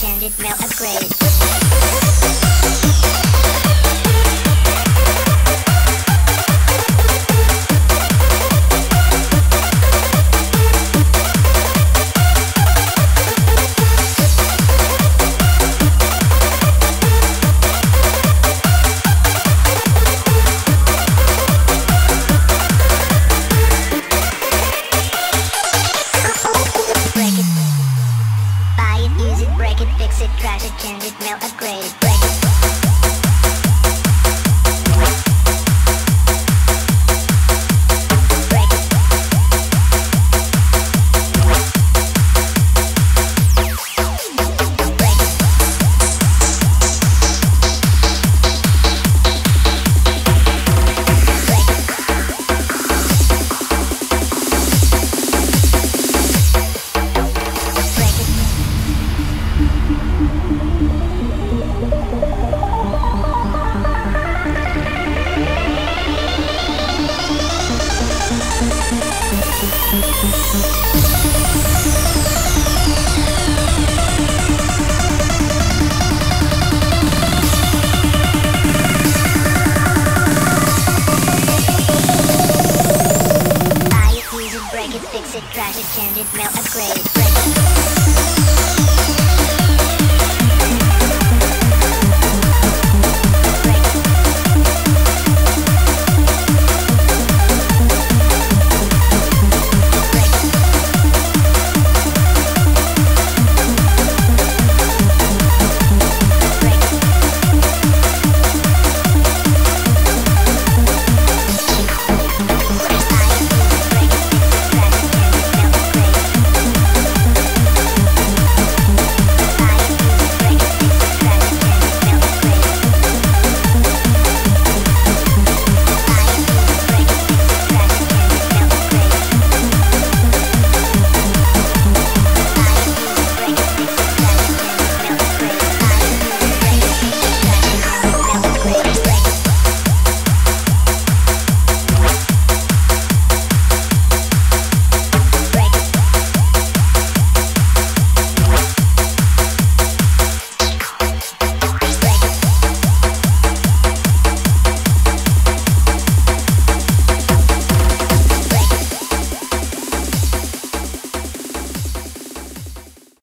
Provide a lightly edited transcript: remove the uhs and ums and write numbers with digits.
extended mail upgrade. Break it, fix it, trash it, change it, mail upgrade it, break it. Break it. Break it. Break it. Break it.